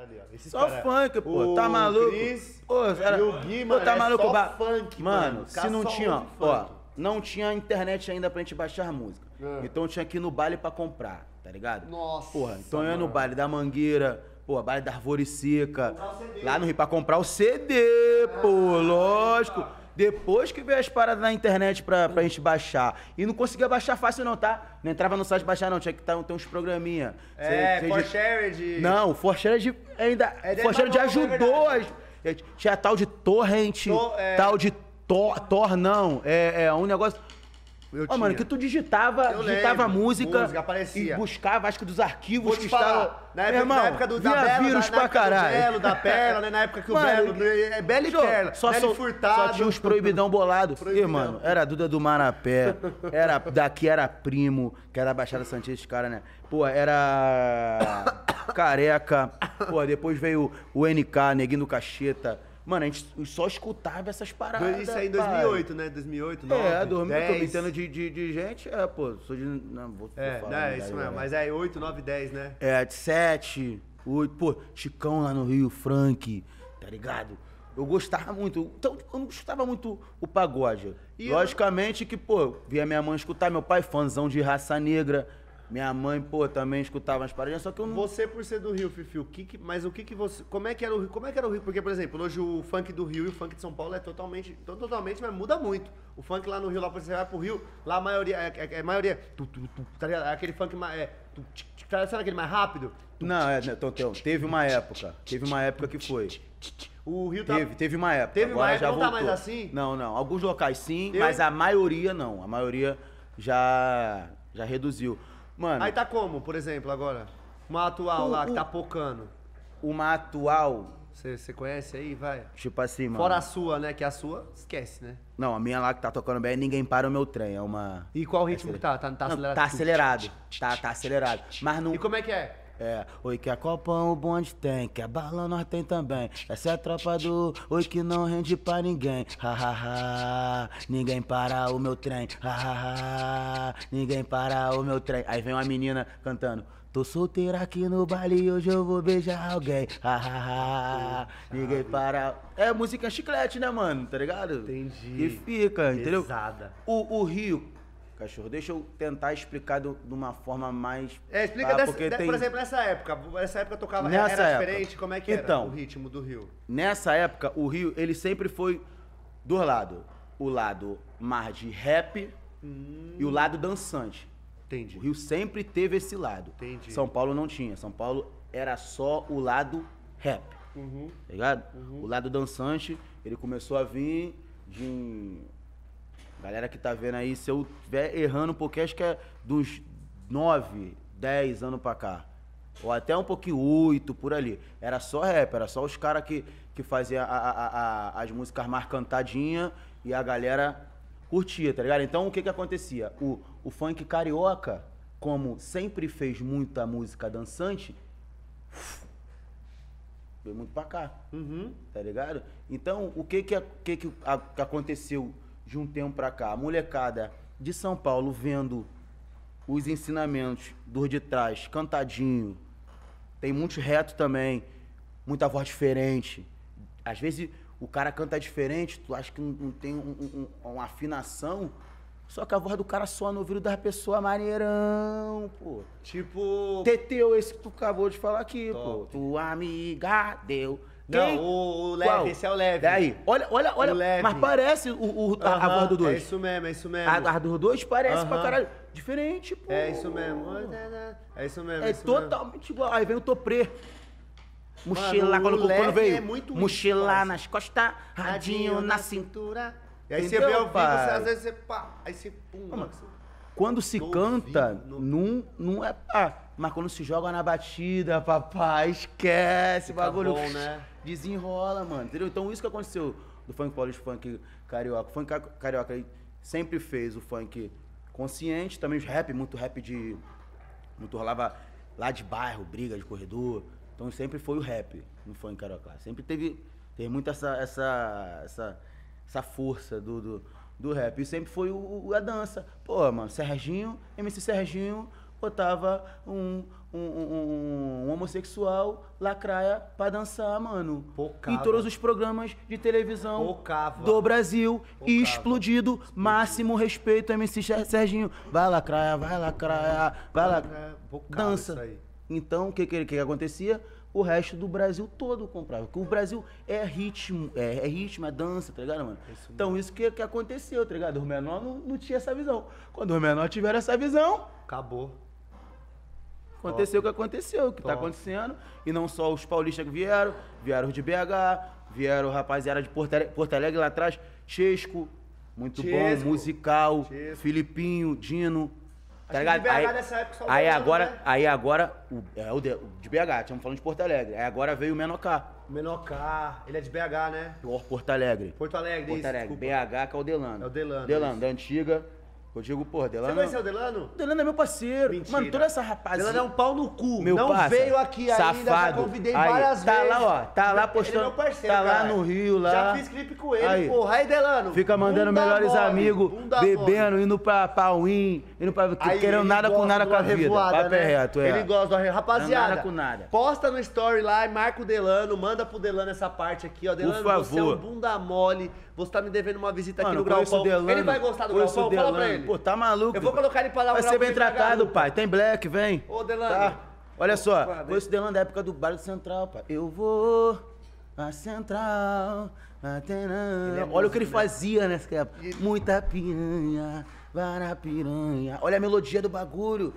caras ali, ó. Esses só cara, funk, pô. Tá maluco? Chris, pô, cara, e o Gui, mano, pô, tá maluco, é só funk, mano. Se não tinha, ó, não tinha internet ainda pra gente baixar a música. É. Então tinha que ir no baile pra comprar, tá ligado? Nossa. Porra, então eu ia no baile da Mangueira, pô, baile da Arvore Seca. Lá no Rio pra comprar o CD, pô, lógico. Depois que veio as paradas na internet pra gente baixar. E não conseguia baixar fácil não, tá? Não entrava no site baixar não, tinha que ter uns programinha. É, ForShared. Não, o ForShared ainda... ForShared ajudou. Tinha tal de torrent, tal de Tor não, é um negócio... Ó, mano, que tu digitava música aparecia. E buscava, acho que dos arquivos que estavam... Na época do vírus pra caralho. Da Bela, né? Na época que mano, o Belo... Bela e Perla, Bela e Furtado. Só tinha os proibidão bolado. Proibidão. E, mano, era a Duda do Marapé, era, daqui era Primo, que era a Baixada Santista, cara, né? Pô, era Careca, pô, depois veio o NK, Neguinho do Cacheta. Mano, a gente só escutava essas paradas. Isso aí em 2008, pai. Né? 2008, 2009, é, 2010. Tô brincando de gente. É, pô, sou de... Não, vou falar. É, isso mesmo. Mas é 8, 9, 10, né? É, de 7, 8... Pô, Chicão lá no Rio, Frank, tá ligado? Eu gostava muito. Então, eu não escutava muito o pagode. E logicamente que, pô, via minha mãe escutar, meu pai, fãzão de Raça Negra. Minha mãe, pô, também escutava as paradinhas, só que eu não... Você, por ser do Rio, Fifi, mas o que que você... Como é que era o Rio? Como é que era o Rio? Porque, por exemplo, hoje o funk do Rio e o funk de São Paulo é totalmente, mas muda muito. O funk lá no Rio, lá, por exemplo, você vai pro Rio, lá a maioria, aquele funk mais... Sabe aquele mais rápido? Não, teve uma época que foi... O Rio Teve uma época, agora já voltou. Não tá mais assim? Não, não. Alguns locais sim, mas a maioria não. A maioria já reduziu. Mano, aí tá como, por exemplo, agora? Uma atual lá, que tá pocando. Uma atual... Você conhece aí, vai? Tipo assim, mano... Fora a sua, né? Que a sua, esquece, né? Não, a minha lá que tá tocando bem, ninguém para o meu trem, é uma... E qual ritmo que tá? Tá acelerado? Tá acelerado, tá acelerado. Mas não... E como é que é? É, oi que a copão o bonde tem, que a bala nós tem também. Essa é a tropa do oi que não rende pra ninguém. Ha, ha, ha, ninguém para o meu trem. Ha, ha, ha, ninguém para o meu trem. Aí vem uma menina cantando. Tô solteira aqui no baile e hoje eu vou beijar alguém. Ha, ha, ha, ninguém para... É música chiclete, né, mano? Tá ligado? Entendi. E fica, entendeu? Pesada. O Rio... Cachorro, deixa eu tentar explicar de uma forma mais... É, explica, por exemplo, nessa época tocava, era diferente, como é que era o ritmo do Rio? Nessa época, o Rio, ele sempre foi do lado, o lado mais de rap e o lado dançante. Entendi. O Rio sempre teve esse lado. Entendi. São Paulo não tinha, São Paulo era só o lado rap, tá ligado? Uhum. O lado dançante, ele começou a vir de... Galera que tá vendo aí, se eu estiver errando um pouquinho, acho que é dos 9, 10 anos pra cá. Ou até um pouquinho 8, por ali. Era só rap, era só os caras que faziam as músicas mais cantadinhas e a galera curtia, tá ligado? Então o que que acontecia? O funk carioca, como sempre fez muita música dançante, veio muito pra cá, tá ligado? Então o que aconteceu de um tempo pra cá? A molecada de São Paulo vendo os ensinamentos dos de trás, cantadinho, tem muito reto também, muita voz diferente. Às vezes o cara canta diferente, tu acha que não tem uma afinação, só que a voz do cara soa no ouvido da pessoa maneirão, pô. Tipo... Teteu, esse que tu acabou de falar aqui, pô. Tua amiga deu... Quem? Não, o leve, qual? Esse é o leve. Daí, olha, leve. Mas parece a voz do 2. É isso mesmo, é isso mesmo. A voz do 2 parece pra caralho. Diferente, pô. É isso mesmo. É isso mesmo, é isso totalmente mesmo. Igual. Aí vem o toprê. Mochila, mano, quando veio. É muito mochila nas costas, radinho na cintura. E aí entendeu, você vê o vídeo, às vezes você pá. Aí você pum. Não, mano, quando se canta, não é pá. Mas quando se joga na batida, papai, esquece, bagulho. Bom, né? Desenrola, mano, entendeu? Então isso que aconteceu do funk paulista, funk carioca. O funk carioca ele sempre fez o funk consciente, também os rap, muito rap de... Muito rolava lá de bairro, briga de corredor. Então sempre foi o rap no funk carioca. Sempre teve muito essa força do rap. E sempre foi a dança. Pô, mano, MC Serginho botava um um homossexual lacraia pra dançar, mano. Pocava. Em todos os programas de televisão do Brasil. E explodido. Máximo respeito, MC Serginho. Vai lacraia, vai lacraia, vai lacraia. Dança. Isso aí. Então, o que acontecia? O resto do Brasil todo comprava. Porque o Brasil é ritmo, é dança, tá ligado, mano? Isso, então, isso que aconteceu, tá ligado? Os menores não tinham essa visão. Quando os menores tiveram essa visão... Acabou. Aconteceu o que aconteceu, o que tá acontecendo. E não só os paulistas que vieram, vieram os de BH, vieram o rapaziada de Porto Alegre lá atrás, Chesco, muito bom, musical, Filipinho, Dino. Tá ligado? Aí agora, o de BH, estamos falando de Porto Alegre. Aí agora veio o Menor K, ele é de BH, né? Porto Alegre, BH, que é o Delano. É o Delano, da antiga. Eu digo, porra, Delano... Você conheceu o Delano? Delano é meu parceiro. Mentira. Mano, toda essa rapaziada... Delano é um pau no cu. Meu parceiro. Veio aqui safado. Ainda, já convidei aí, várias vezes. Tá lá, ó. Tá lá postando... Ele é meu parceiro, tá lá no Rio, lá. Já fiz clipe com ele, aí. Porra. Aí, Delano... Fica mandando melhores amigos, bebendo, indo pra Pauim, indo pra... Aí, querendo nada com nada com a vida. Papo é reto, é. Ele gosta da... Rapaziada, nada com nada. Posta no story lá e marca o Delano, manda pro Delano essa parte aqui, ó. Delano, você é um bunda mole. Você tá me devendo uma visita aqui no Graupao. Ele vai gostar do Graupao, fala pra ele. Pô, tá maluco? Eu vou colocar ele pra lá. Vai ser bem tratado, pai. Tem black, vem. Ô, Delano. Tá. Olha só, conheço Delano da época do Baile Central, pai. Eu vou pra Central, Atenã. Olha o que ele fazia nessa época. Muita piranha, vara piranha. Olha a melodia do bagulho.